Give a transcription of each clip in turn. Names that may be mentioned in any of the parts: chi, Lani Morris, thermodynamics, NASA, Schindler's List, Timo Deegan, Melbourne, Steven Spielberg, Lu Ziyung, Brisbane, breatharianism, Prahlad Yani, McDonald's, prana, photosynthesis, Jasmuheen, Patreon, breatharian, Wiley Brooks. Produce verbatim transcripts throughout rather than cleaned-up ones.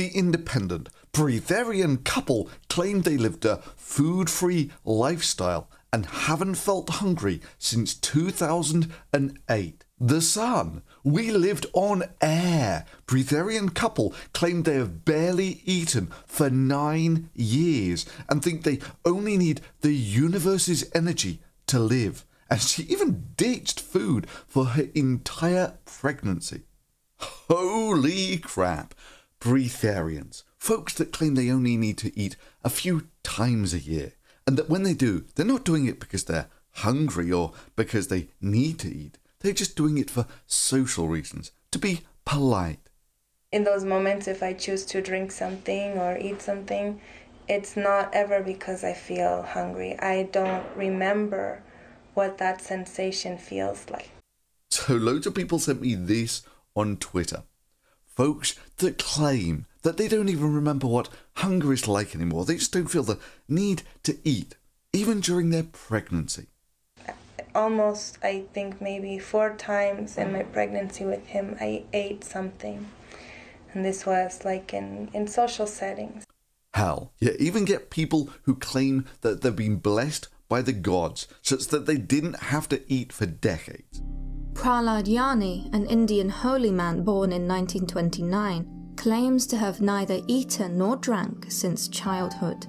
The independent, Breatharian couple claimed they lived a food-free lifestyle and haven't felt hungry since two thousand eight. The Sun, we lived on air. Breatharian couple claim they have barely eaten for nine years and think they only need the universe's energy to live. And she even ditched food for her entire pregnancy. Holy crap! Breatharians, folks that claim they only need to eat a few times a year, and that when they do, they're not doing it because they're hungry or because they need to eat. They're just doing it for social reasons, to be polite. In those moments, if I choose to drink something or eat something, it's not ever because I feel hungry. I don't remember what that sensation feels like. So loads of people sent me this on Twitter. Folks that claim that they don't even remember what hunger is like anymore. They just don't feel the need to eat, even during their pregnancy. Almost, I think, maybe four times in my pregnancy with him, I ate something. And this was like in, in social settings. Hell, you even get people who claim that they've been blessed by the gods, such that they didn't have to eat for decades. Prahlad Yani, an Indian holy man born in nineteen twenty-nine, claims to have neither eaten nor drank since childhood.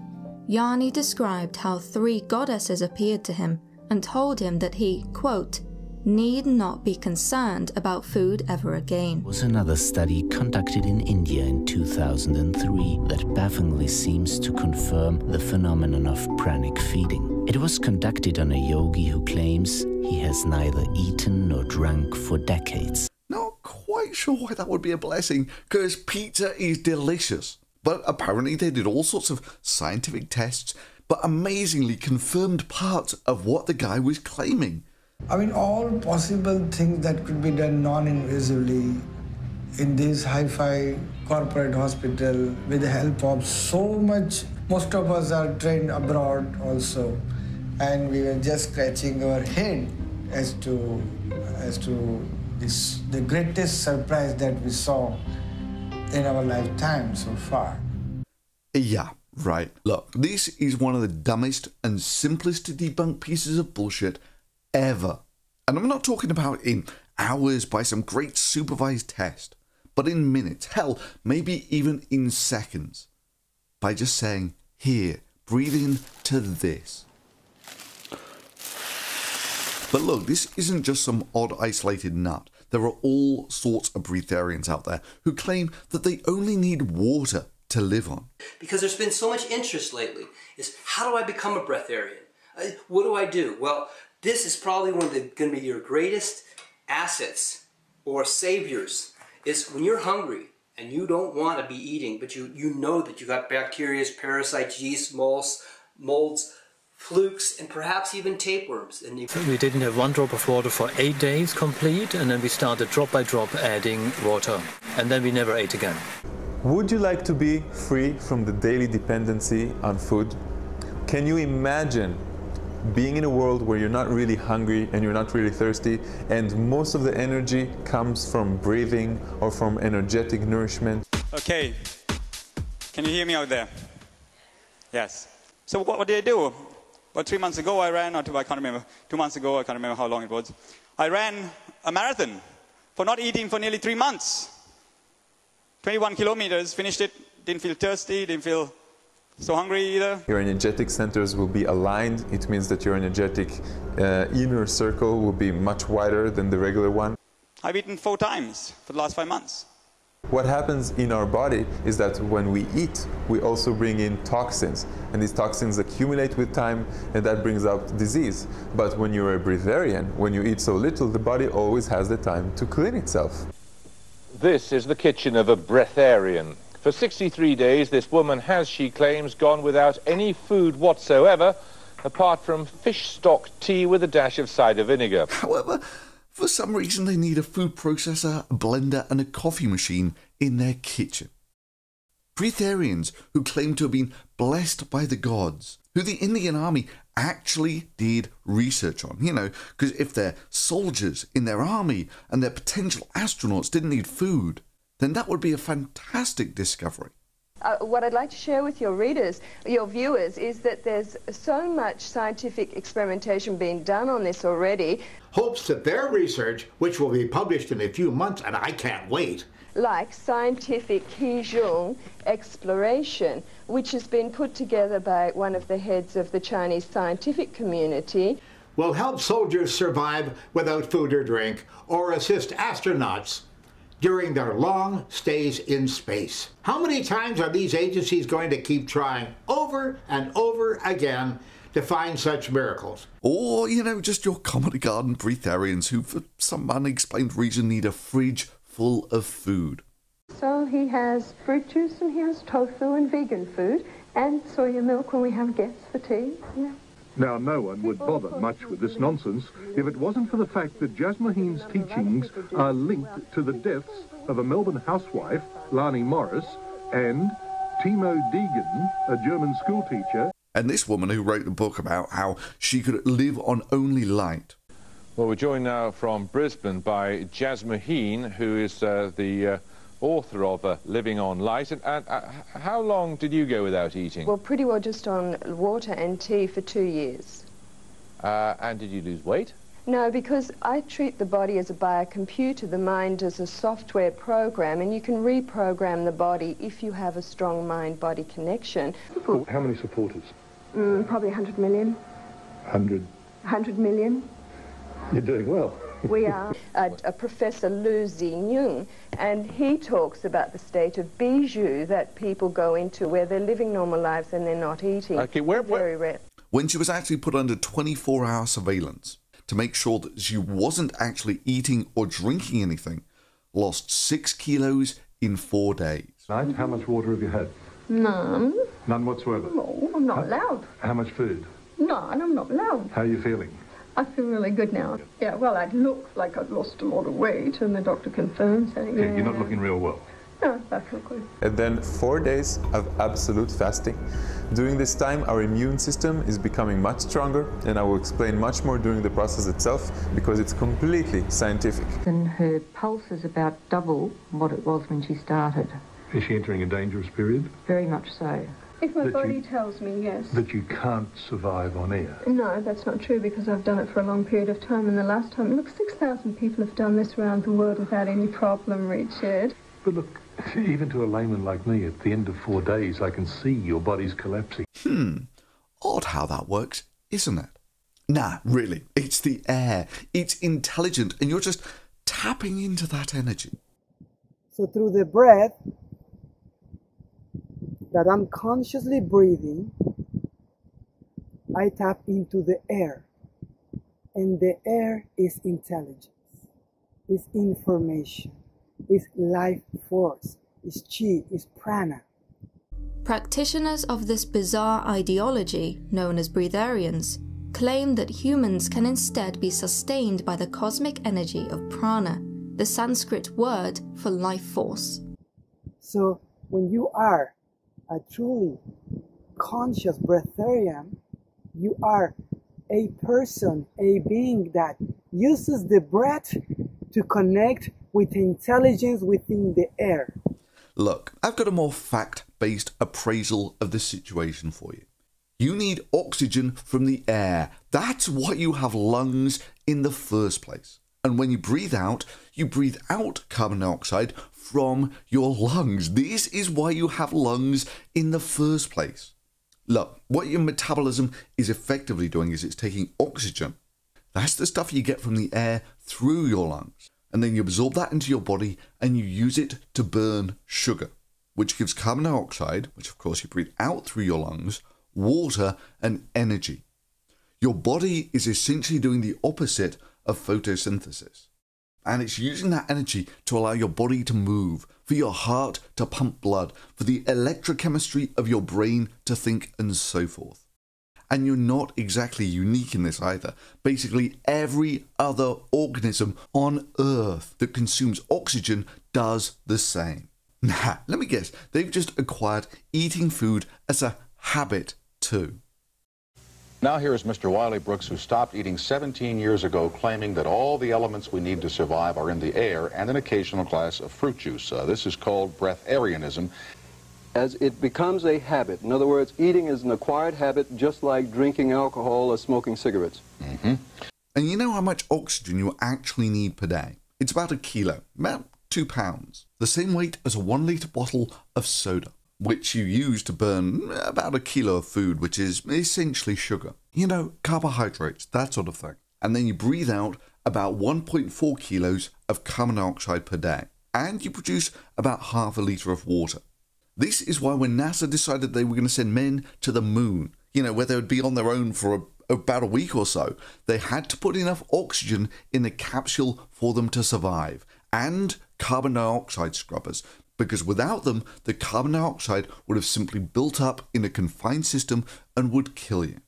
Yani described how three goddesses appeared to him and told him that he, quote, need not be concerned about food ever again. Was another study conducted in India in two thousand three that bafflingly seems to confirm the phenomenon of pranic feeding. It was conducted on a yogi who claims he has neither eaten nor drunk for decades. Not quite sure why that would be a blessing, because pizza is delicious. But apparently they did all sorts of scientific tests, but amazingly confirmed parts of what the guy was claiming. I mean, all possible things that could be done non-invasively in this hi-fi corporate hospital with the help of so much. Most of us are trained abroad also, and we were just scratching our head as to as to this, the greatest surprise that we saw in our lifetime so far. Yeah. Right. Look, this is one of the dumbest and simplest to debunk pieces of bullshit ever. And I'm not talking about in hours by some great supervised test, but in minutes, hell, maybe even in seconds. By just saying, here, breathe in to this. But look, this isn't just some odd isolated nut. There are all sorts of breatharians out there who claim that they only need water to live on. Because there's been so much interest lately, is how do I become a breatharian? What do I do? Well, this is probably one of the going to be your greatest assets or saviors, is when you're hungry and you don't want to be eating, but you, you know that you got bacteria, parasites, yeast, molds, molds, flukes, and perhaps even tapeworms. And you we didn't have one drop of water for eight days complete, and then we started drop by drop adding water, and then we never ate again. Would you like to be free from the daily dependency on food? Can you imagine being in a world where you're not really hungry and you're not really thirsty, and most of the energy comes from breathing or from energetic nourishment? Okay, can you hear me out there? Yes. So what, what did I do? About three months ago I ran, or two, I can't remember, two months ago, I can't remember how long it was. I ran a marathon for not eating for nearly three months. twenty-one kilometers, finished it, didn't feel thirsty, didn't feel so hungry either. Your energetic centers will be aligned. It means that your energetic uh, inner circle will be much wider than the regular one. I've eaten four times for the last five months. What happens in our body is that when we eat, we also bring in toxins, and these toxins accumulate with time, and that brings out disease. But when you're a breatharian, when you eat so little, the body always has the time to clean itself. This is the kitchen of a breatharian. For sixty-three days, this woman has, she claims, gone without any food whatsoever, apart from fish stock tea with a dash of cider vinegar. However, for some reason, they need a food processor, a blender, and a coffee machine in their kitchen. Breatharians who claim to have been blessed by the gods, who the Indian army actually did research on, you know, because if their soldiers in their army and their potential astronauts didn't need food, then that would be a fantastic discovery. uh, what I'd like to share with your readers, your viewers, is that there's so much scientific experimentation being done on this already. Hopes that their research, which will be published in a few months, and I can't wait, like scientific Chi exploration, which has been put together by one of the heads of the Chinese scientific community, will help soldiers survive without food or drink, or assist astronauts during their long stays in space. How many times are these agencies going to keep trying over and over again to find such miracles? Or, you know, just your comedy garden breatharians who, for some unexplained reason, need a fridge full of food. So he has fruit juice and he has tofu and vegan food and soya milk when we have guests for tea. Yeah. Now, no one would bother much with this nonsense if it wasn't for the fact that Jasmuheen's teachings are linked to the deaths of a Melbourne housewife, Lani Morris, and Timo Deegan, a German schoolteacher. And this woman who wrote the book about how she could live on only light. Well, we're joined now from Brisbane by Jasmuheen, who is uh, the uh, author of uh, Living on Light. And uh, uh, how long did you go without eating? Well, pretty well just on water and tea for two years. Uh, and did you lose weight? No, because I treat the body as a biocomputer, the mind as a software program, and you can reprogram the body if you have a strong mind-body connection. Well, how many supporters? Mm, probably one hundred million. one hundred? one hundred million. You're doing well. We are. Uh, uh, Professor Lu Ziyung, and he talks about the state of bijou that people go into where they're living normal lives and they're not eating. Okay, where, where? Very rare. When she was actually put under twenty-four hour surveillance to make sure that she wasn't actually eating or drinking anything, lost six kilos in four days. Right? How much water have you had? None. None whatsoever? No, I'm not how, allowed. How much food? None, I'm not allowed. How are you feeling? I feel really good now. Yeah, well, I'd look like I'd lost a lot of weight, and the doctor confirms that. Yeah. You're not looking real well. No, I feel good. And then four days of absolute fasting. During this time, our immune system is becoming much stronger, and I will explain much more during the process itself, because it's completely scientific. And her pulse is about double what it was when she started. Is she entering a dangerous period? Very much so. If my body you, tells me, yes. That you can't survive on air? No, that's not true, because I've done it for a long period of time, and the last time, look, six thousand people have done this around the world without any problem, Richard. But look, even to a layman like me, at the end of four days, I can see your body's collapsing. Hmm, odd how that works, isn't it? Nah, really, it's the air. It's intelligent, and you're just tapping into that energy. So through the breath, that I'm consciously breathing, I tap into the air. And the air is intelligence, is information, is life force, is chi, is prana. Practitioners of this bizarre ideology, known as breatharians, claim that humans can instead be sustained by the cosmic energy of prana, the Sanskrit word for life force. So when you are a truly conscious breatharian, you are a person, a being that uses the breath to connect with intelligence within the air. Look, I've got a more fact-based appraisal of the situation for you. You need oxygen from the air. That's why you have lungs in the first place. And when you breathe out, you breathe out carbon dioxide from your lungs. This is why you have lungs in the first place. Look, what your metabolism is effectively doing is it's taking oxygen. That's the stuff you get from the air through your lungs. And then you absorb that into your body and you use it to burn sugar, which gives carbon dioxide, which of course you breathe out through your lungs, water and energy. Your body is essentially doing the opposite of photosynthesis. And it's using that energy to allow your body to move, for your heart to pump blood, for the electrochemistry of your brain to think, and so forth. And you're not exactly unique in this either. Basically, every other organism on Earth that consumes oxygen does the same. Nah, let me guess, they've just acquired eating food as a habit too. Now here is Mister Wiley Brooks, who stopped eating seventeen years ago, claiming that all the elements we need to survive are in the air and an occasional glass of fruit juice. Uh, this is called breatharianism. as it becomes a habit. In other words, eating is an acquired habit, just like drinking alcohol or smoking cigarettes. Mm-hmm. And you know how much oxygen you actually need per day? It's about a kilo, about two pounds. The same weight as a one litre bottle of soda, which you use to burn about a kilo of food, which is essentially sugar. You know, carbohydrates, that sort of thing. And then you breathe out about one point four kilos of carbon dioxide per day. And you produce about half a litre of water. This is why when NASA decided they were going to send men to the moon, you know, where they would be on their own for a, about a week or so, they had to put enough oxygen in the capsule for them to survive, and carbon dioxide scrubbers, because without them, the carbon dioxide would have simply built up in a confined system and would kill you.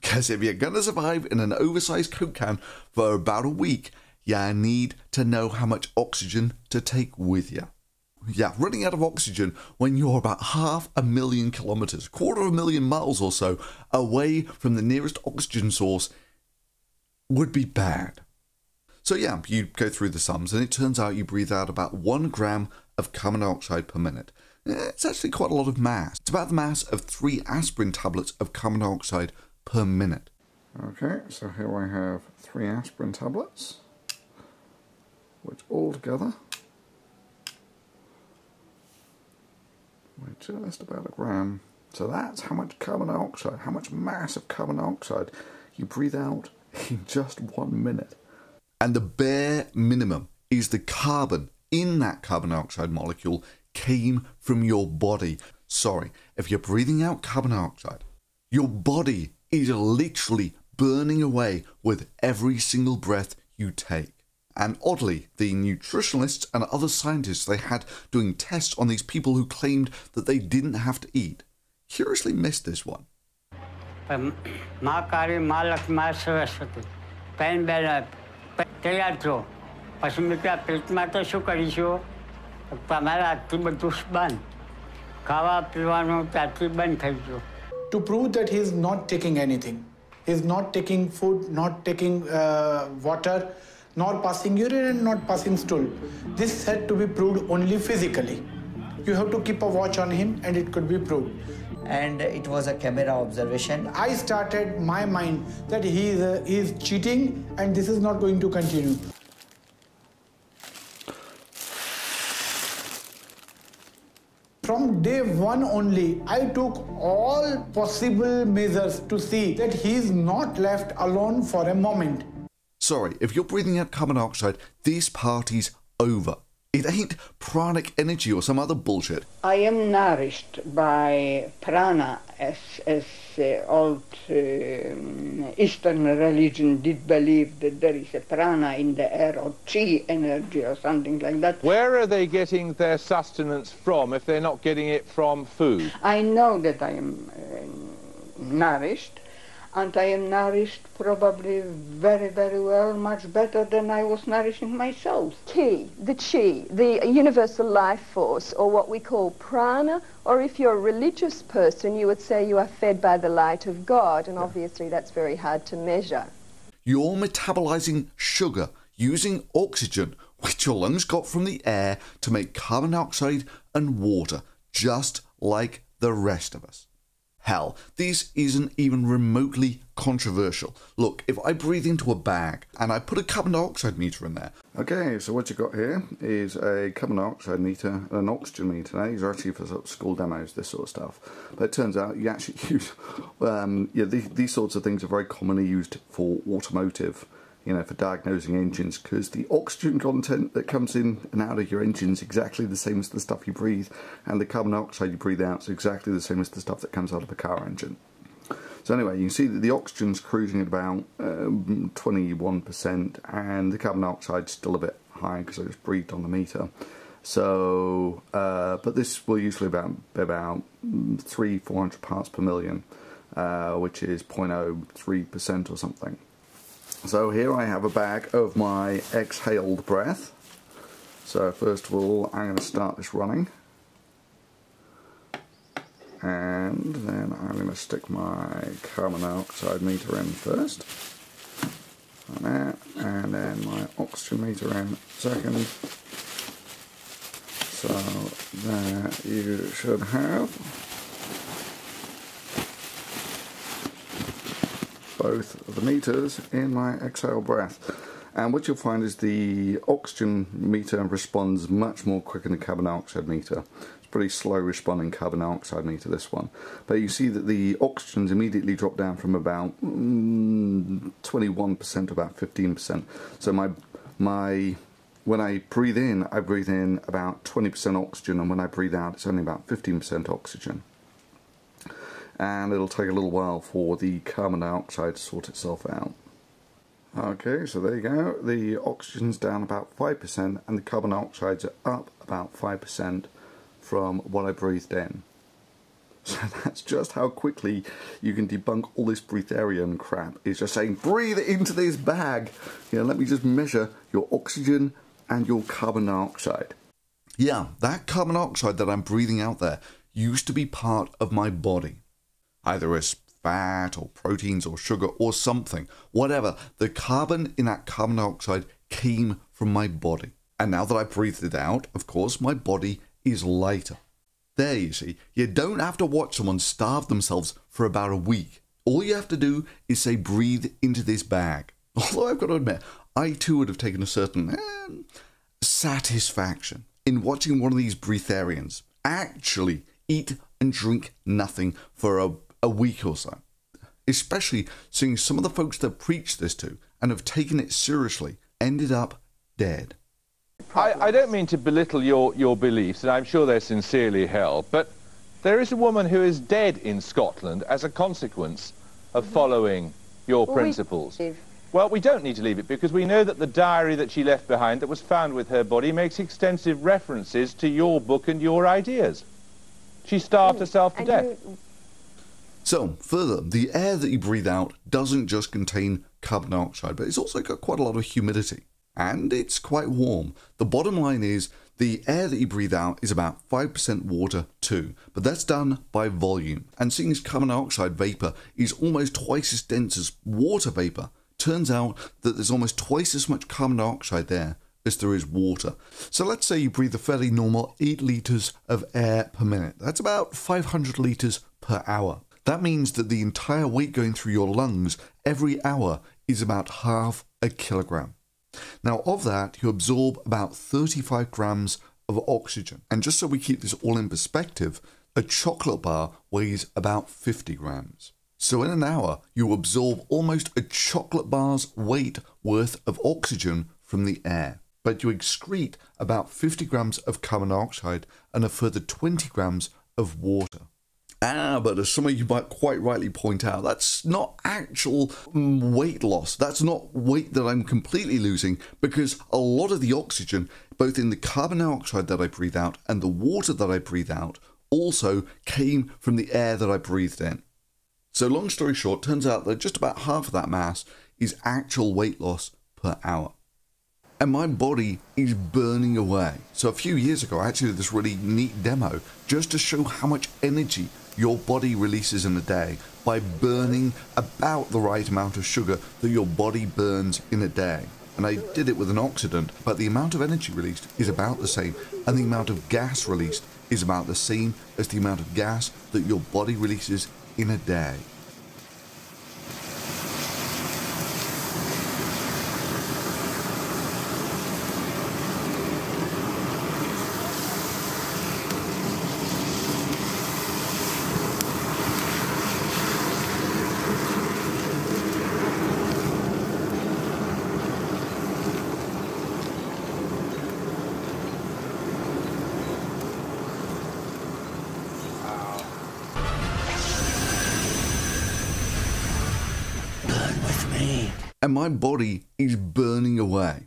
Because if you're going to survive in an oversized Coke can for about a week, you need to know how much oxygen to take with you. Yeah, running out of oxygen when you're about half a million kilometers, quarter of a million miles or so away from the nearest oxygen source would be bad. So yeah, you go through the sums and it turns out you breathe out about one gram of carbon dioxide per minute. It's actually quite a lot of mass. It's about the mass of three aspirin tablets of carbon dioxide per minute. Okay, so here I have three aspirin tablets, which all together just about a gram. So that's how much carbon dioxide, how much mass of carbon dioxide you breathe out in just one minute. And the bare minimum is the carbon in that carbon dioxide molecule came from your body. Sorry, if you're breathing out carbon dioxide, your body is literally burning away with every single breath you take. And oddly, the nutritionists and other scientists they had doing tests on these people who claimed that they didn't have to eat curiously missed this one. To prove that he is not taking anything, he is not taking food, not taking uh, water, nor passing urine and not passing stool. This had to be proved only physically. You have to keep a watch on him and it could be proved. And it was a camera observation. I started my mind that he is, uh, he is cheating and this is not going to continue. From day one only, I took all possible measures to see that he is not left alone for a moment. Sorry, if you're breathing out carbon dioxide, this party's over. It ain't pranic energy or some other bullshit. I am nourished by prana, as, as uh, old uh, Eastern religion did believe that there is a prana in the air, or chi energy or something like that. Where are they getting their sustenance from if they're not getting it from food? I know that I am uh, nourished. And I am nourished probably very, very well, much better than I was nourishing myself. Ki, the chi, the universal life force, or what we call prana, or if you're a religious person, you would say you are fed by the light of God, and obviously that's very hard to measure. You're metabolizing sugar using oxygen, which your lungs got from the air, to make carbon dioxide and water, just like the rest of us. Hell, this isn't even remotely controversial. Look, if I breathe into a bag and I put a carbon dioxide meter in there. Okay, so what you got here is a carbon dioxide meter and an oxygen meter. Now, these are actually for sort of school demos, this sort of stuff. But it turns out you actually use, um, yeah, these, these sorts of things are very commonly used for automotive, you know, for diagnosing engines, because the oxygen content that comes in and out of your engine is exactly the same as the stuff you breathe, and the carbon dioxide you breathe out is exactly the same as the stuff that comes out of a car engine. So anyway, you can see that the oxygen's cruising at about um, twenty-one percent, and the carbon dioxide's still a bit high because I just breathed on the meter. So, uh, but this will usually be about, about three, four hundred parts per million, uh, which is zero point zero three percent or something. So here I have a bag of my exhaled breath. So first of all, I'm going to start this running. And then I'm going to stick my carbon dioxide meter in first. Like that. And then my oxygen meter in second. so that you should have both of the meters in my exhale breath. And what you'll find is the oxygen meter responds much more quicker than the carbon dioxide meter. It's a pretty slow responding carbon dioxide meter, this one. But you see that the oxygen's immediately dropped down from about mm, twenty-one percent to about fifteen percent. So my, my, when I breathe in, I breathe in about twenty percent oxygen, and when I breathe out, it's only about fifteen percent oxygen. And it'll take a little while for the carbon dioxide to sort itself out. Okay, so there you go. The oxygen's down about five percent and the carbon dioxide's up about five percent from what I breathed in. So that's just how quickly you can debunk all this breatharian crap. It's just saying, breathe into this bag. You know, let me just measure your oxygen and your carbon dioxide. Yeah, that carbon dioxide that I'm breathing out there used to be part of my body. Either as fat or proteins or sugar or something, whatever, the carbon in that carbon dioxide came from my body. And now that I breathed it out, of course, my body is lighter. There you see, you don't have to watch someone starve themselves for about a week. All you have to do is say, breathe into this bag. Although I've got to admit, I too would have taken a certain eh, satisfaction in watching one of these breatharians actually eat and drink nothing for a a week or so, especially seeing some of the folks that preach this to and have taken it seriously ended up dead. I, I don't mean to belittle your, your beliefs, and I'm sure they're sincerely held, but there is a woman who is dead in Scotland as a consequence of following your well, principles. We well, we don't need to leave it, because we know that the diary that she left behind that was found with her body makes extensive references to your book and your ideas. She starved herself to and death. You, So, further, the air that you breathe out doesn't just contain carbon dioxide, but it's also got quite a lot of humidity, and it's quite warm. The bottom line is, the air that you breathe out is about five percent water too, but that's done by volume. And seeing as carbon dioxide vapor is almost twice as dense as water vapor, turns out that there's almost twice as much carbon dioxide there as there is water. So let's say you breathe a fairly normal eight litres of air per minute. That's about five hundred litres per hour. That means that the entire weight going through your lungs every hour is about half a kilogram. Now, of that, you absorb about thirty-five grams of oxygen. And just so we keep this all in perspective, a chocolate bar weighs about fifty grams. So in an hour, you absorb almost a chocolate bar's weight worth of oxygen from the air. But you excrete about fifty grams of carbon dioxide and a further twenty grams of water. Ah, but as some of you might quite rightly point out, that's not actual weight loss. That's not weight that I'm completely losing, because a lot of the oxygen, both in the carbon dioxide that I breathe out and the water that I breathe out, also came from the air that I breathed in. So long story short, turns out that just about half of that mass is actual weight loss per hour. And my body is burning away. So a few years ago, I actually did this really neat demo just to show how much energy your body releases in a day by burning about the right amount of sugar that your body burns in a day. And I did it with an oxidant, but the amount of energy released is about the same, and the amount of gas released is about the same as the amount of gas that your body releases in a day. And my body is burning away.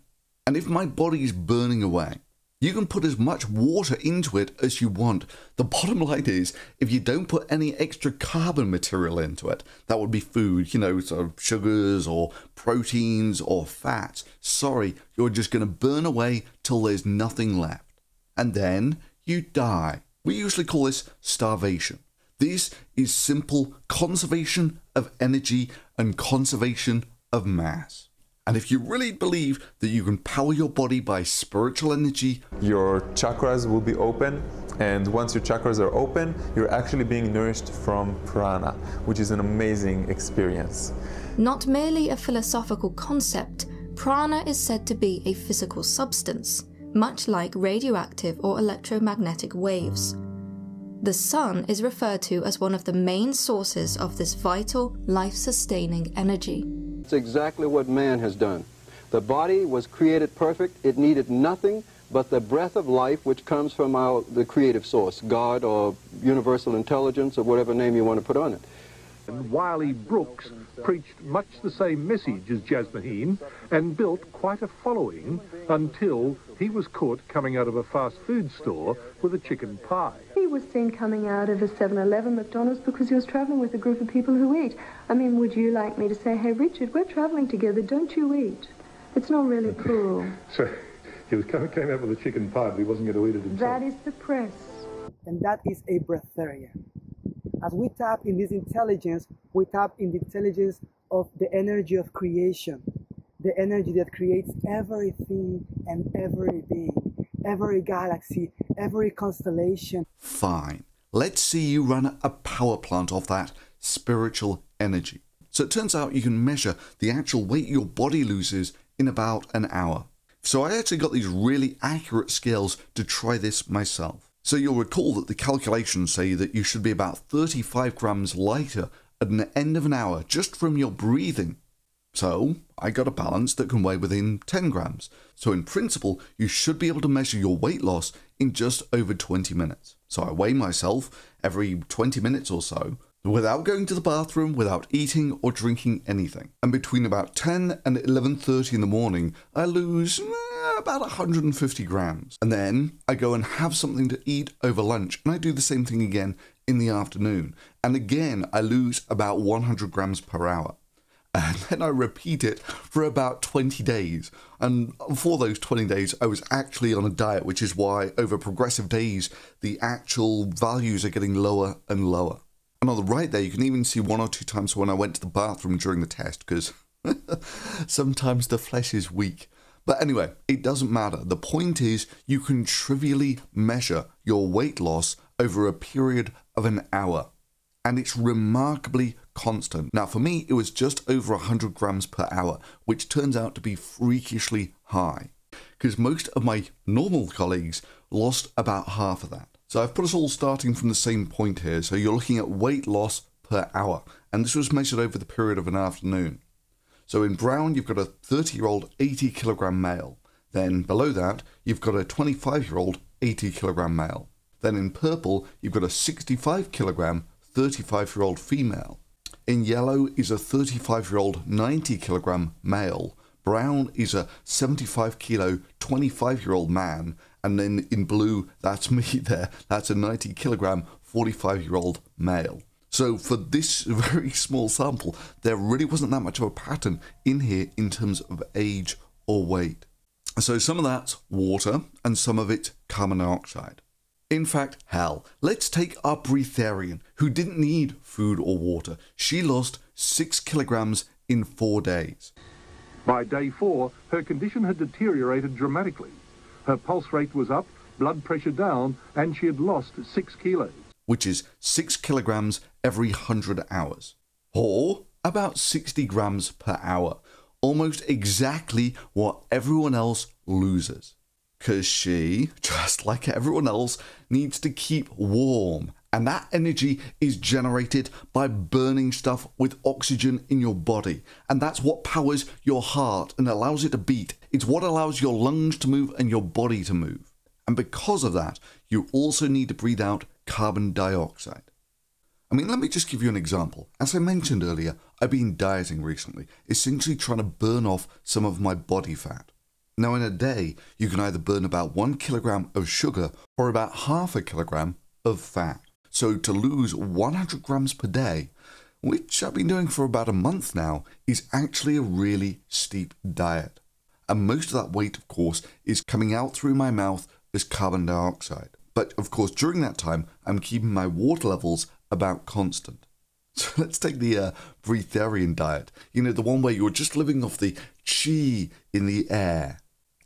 And if my body is burning away, you can put as much water into it as you want. The bottom line is, if you don't put any extra carbon material into it, that would be food, you know, sort of sugars or proteins or fats. Sorry, you're just going to burn away till there's nothing left. And then you die. We usually call this starvation. This is simple conservation of energy and conservation of of mass. And if you really believe that you can power your body by spiritual energy, your chakras will be open. And once your chakras are open, you're actually being nourished from prana, which is an amazing experience. Not merely a philosophical concept, prana is said to be a physical substance, much like radioactive or electromagnetic waves. The sun is referred to as one of the main sources of this vital, life-sustaining energy. It's exactly what man has done. The body was created perfect. It needed nothing but the breath of life, which comes from our, the creative source, God or universal intelligence or whatever name you want to put on it. And Wiley Brooks preached much the same message as Jasmuheen and built quite a following until he was caught coming out of a fast food store with a chicken pie. He was seen coming out of a seven eleven McDonald's because he was travelling with a group of people who eat. I mean, would you like me to say, hey, Richard, we're travelling together, don't you eat? It's not really cool. So he was coming, came out with a chicken pie, but he wasn't going to eat it himself. That is the press. And that is a breatheria. As we tap in this intelligence, we tap in the intelligence of the energy of creation, the energy that creates everything and every being, every galaxy, every constellation. Fine. Let's see you run a power plant of that spiritual energy. So it turns out you can measure the actual weight your body loses in about an hour. So I actually got these really accurate scales to try this myself. So you'll recall that the calculations say that you should be about thirty-five grams lighter at the end of an hour just from your breathing. So I got a balance that can weigh within ten grams. So in principle, you should be able to measure your weight loss in just over twenty minutes. So I weigh myself every twenty minutes or so without going to the bathroom, without eating or drinking anything. And between about ten and eleven thirty in the morning, I lose about one hundred fifty grams. And then I go and have something to eat over lunch, and I do the same thing again in the afternoon. And again, I lose about one hundred grams per hour. And then I repeat it for about twenty days. And for those twenty days, I was actually on a diet, which is why over progressive days, the actual values are getting lower and lower. And on the right there, you can even see one or two times when I went to the bathroom during the test, because sometimes the flesh is weak. But anyway, it doesn't matter. The point is, you can trivially measure your weight loss over a period of an hour. And it's remarkably constant. Now, for me, it was just over one hundred grams per hour, which turns out to be freakishly high, because most of my normal colleagues lost about half of that. So I've put us all starting from the same point here. So you're looking at weight loss per hour, and this was measured over the period of an afternoon. So in brown, you've got a thirty-year-old eighty kilogram male. Then below that, you've got a twenty-five-year-old eighty kilogram male. Then in purple, you've got a sixty-five kilogram thirty-five-year-old female. In yellow is a thirty-five-year-old ninety kilogram male. Brown is a seventy-five kilo twenty-five-year-old man. And then in blue, that's me there. That's a ninety kilogram, forty-five-year-old male. So for this very small sample, there really wasn't that much of a pattern in here in terms of age or weight. So some of that's water and some of it's carbon dioxide. In fact, hell, let's take our breatharian who didn't need food or water. She lost six kilograms in four days. By day four, her condition had deteriorated dramatically. Her pulse rate was up, blood pressure down, and she had lost six kilos. Which is six kilograms every one hundred hours, or about sixty grams per hour. Almost exactly what everyone else loses. Because she, just like everyone else, needs to keep warm. And that energy is generated by burning stuff with oxygen in your body. And that's what powers your heart and allows it to beat. It's what allows your lungs to move and your body to move. And because of that, you also need to breathe out carbon dioxide. I mean, let me just give you an example. As I mentioned earlier, I've been dieting recently, essentially trying to burn off some of my body fat. Now, in a day, you can either burn about one kilogram of sugar or about half a kilogram of fat. So to lose one hundred grams per day, which I've been doing for about a month now, is actually a really steep diet. And most of that weight, of course, is coming out through my mouth as carbon dioxide. But of course, during that time, I'm keeping my water levels about constant. So let's take the uh, breatharian diet, you know, the one where you're just living off the chi in the air.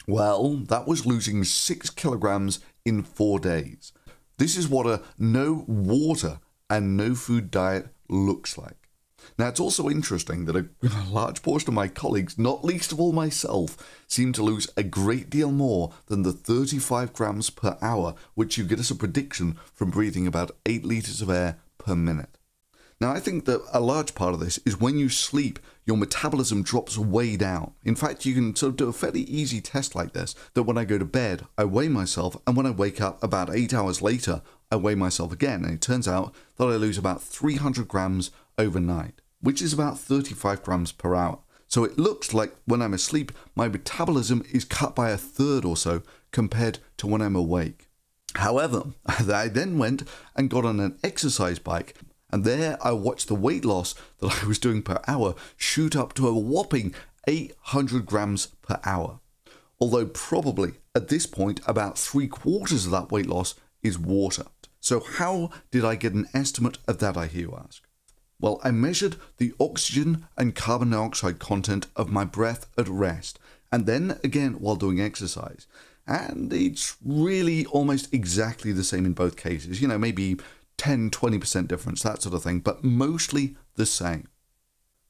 Well, that was losing six kilograms in four days. This is what a no water and no food diet looks like. Now, it's also interesting that a large portion of my colleagues, not least of all myself, seem to lose a great deal more than the thirty-five grams per hour, which you get as a prediction from breathing about eight litres of air per minute. Now, I think that a large part of this is when you sleep, your metabolism drops way down. In fact, you can sort of do a fairly easy test like this, that when I go to bed, I weigh myself, and when I wake up about eight hours later, I weigh myself again, and it turns out that I lose about three hundred grams overnight, which is about thirty-five grams per hour. So it looks like when I'm asleep, my metabolism is cut by a third or so compared to when I'm awake. However, I then went and got on an exercise bike, and there I watched the weight loss that I was doing per hour shoot up to a whopping eight hundred grams per hour. Although probably at this point, about three quarters of that weight loss is water. So how did I get an estimate of that, I hear you ask? Well, I measured the oxygen and carbon dioxide content of my breath at rest, and then again while doing exercise. And it's really almost exactly the same in both cases, you know, maybe ten, twenty percent difference, that sort of thing, but mostly the same.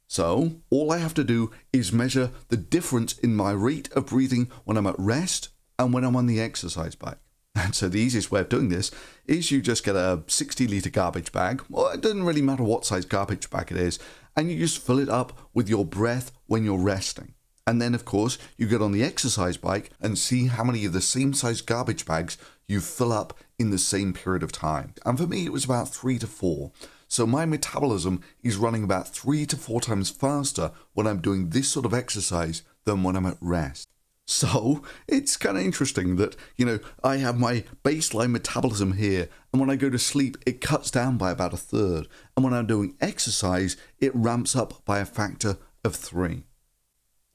So all I have to do is measure the difference in my rate of breathing when I'm at rest and when I'm on the exercise bike. And so the easiest way of doing this is you just get a sixty litre garbage bag, or it doesn't really matter what size garbage bag it is, and you just fill it up with your breath when you're resting. And then, of course, you get on the exercise bike and see how many of the same size garbage bags you fill up in the same period of time. And for me, it was about three to four. So my metabolism is running about three to four times faster when I'm doing this sort of exercise than when I'm at rest. So it's kind of interesting that, you know, I have my baseline metabolism here, and when I go to sleep, it cuts down by about a third. And when I'm doing exercise, it ramps up by a factor of three.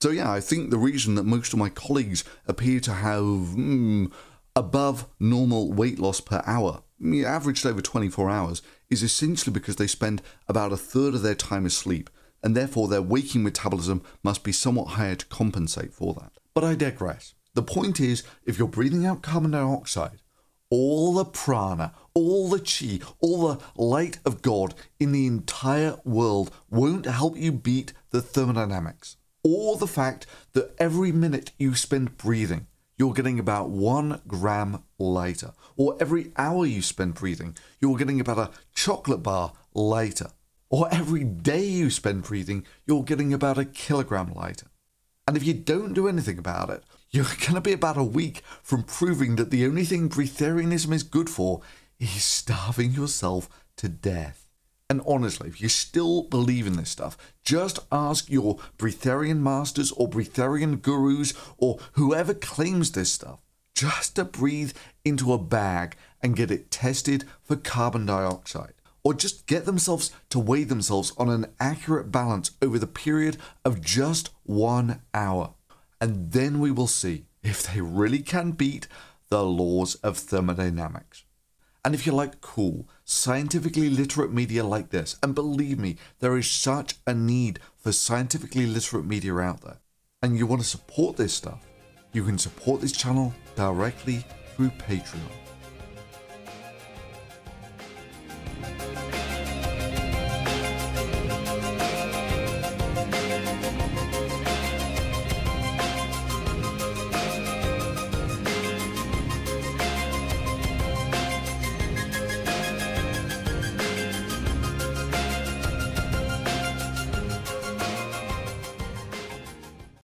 So yeah, I think the reason that most of my colleagues appear to have mm, above normal weight loss per hour, averaged over twenty-four hours, is essentially because they spend about a third of their time asleep, and therefore their waking metabolism must be somewhat higher to compensate for that. But I digress. The point is, if you're breathing out carbon dioxide, all the prana, all the chi, all the light of God in the entire world won't help you beat the thermodynamics, or the fact that every minute you spend breathing, you're getting about one gram lighter, or every hour you spend breathing, you're getting about a chocolate bar lighter, or every day you spend breathing, you're getting about a kilogram lighter. And if you don't do anything about it, you're going to be about a week from proving that the only thing breatharianism is good for is starving yourself to death. And honestly, if you still believe in this stuff, just ask your breatharian masters or breatharian gurus or whoever claims this stuff just to breathe into a bag and get it tested for carbon dioxide. Or just get themselves to weigh themselves on an accurate balance over the period of just one hour. And then we will see if they really can beat the laws of thermodynamics. And if you like cool, scientifically literate media like this, and believe me, there is such a need for scientifically literate media out there, and you want to support this stuff, you can support this channel directly through Patreon.